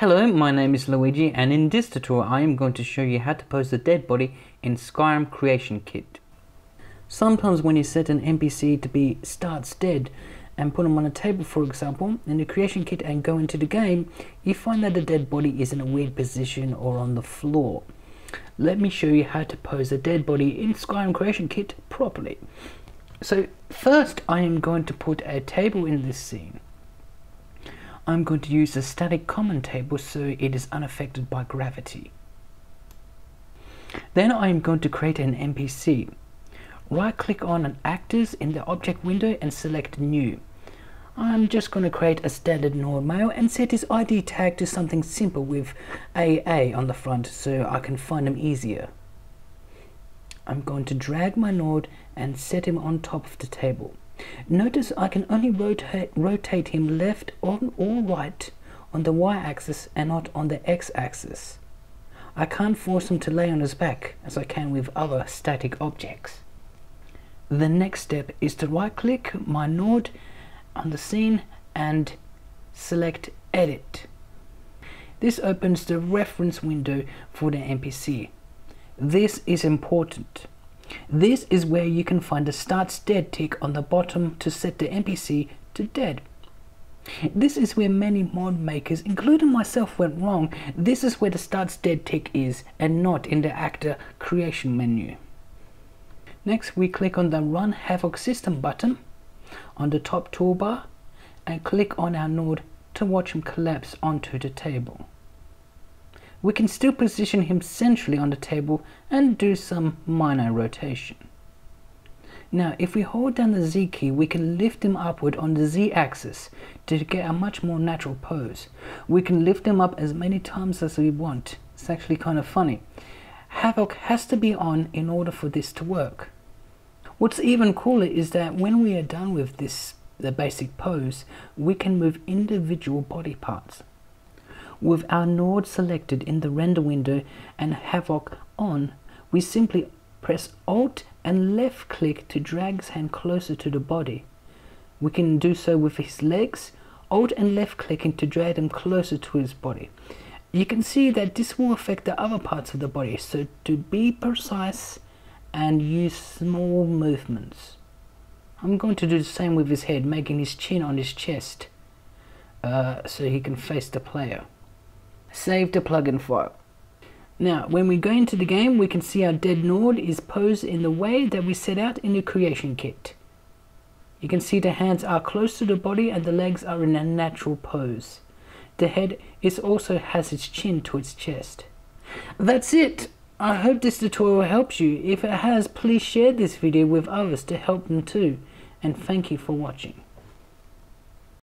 Hello, my name is Luigi, and in this tutorial I am going to show you how to pose a dead body in Skyrim Creation Kit. Sometimes when you set an NPC to be starts dead and put him on a table, for example, in the Creation Kit and go into the game, you find that the dead body is in a weird position or on the floor. Let me show you how to pose a dead body in Skyrim Creation Kit properly. So first I am going to put a table in this scene. I'm going to use a static common table so it is unaffected by gravity. Then I am going to create an NPC. Right click on an actors in the object window and select new. I'm just going to create a standard Nord male and set his ID tag to something simple with AA on the front so I can find him easier. I'm going to drag my Nord and set him on top of the table. Notice I can only rotate him left or right on the y-axis and not on the x-axis. I can't force him to lay on his back as I can with other static objects. The next step is to right click my Nord on the scene and select edit. This opens the reference window for the NPC. This is important. This is where you can find the starts dead tick on the bottom to set the NPC to dead. This is where many mod makers, including myself, went wrong. This is where the starts dead tick is and not in the actor creation menu. Next we click on the Run Havok System button on the top toolbar and click on our Nord to watch him collapse onto the table. We can still position him centrally on the table and do some minor rotation. Now if we hold down the Z key we can lift him upward on the Z axis to get a much more natural pose. We can lift him up as many times as we want. It's actually kind of funny. Havok has to be on in order for this to work. What's even cooler is that when we are done with this, the basic pose, we can move individual body parts. With our Nord selected in the render window and Havok on, we simply press Alt and left click to drag his hand closer to the body. We can do so with his legs, Alt and left clicking to drag them closer to his body. You can see that this will affect the other parts of the body, so to be precise and use small movements. I'm going to do the same with his head, making his chin on his chest so he can face the player. Save the plugin file. Now when we go into the game we can see our dead Nord is posed in the way that we set out in the creation kit. You can see the hands are close to the body and the legs are in a natural pose. The head is also has its chin to its chest. That's it! I hope this tutorial helps you. If it has, please share this video with others to help them too. And thank you for watching.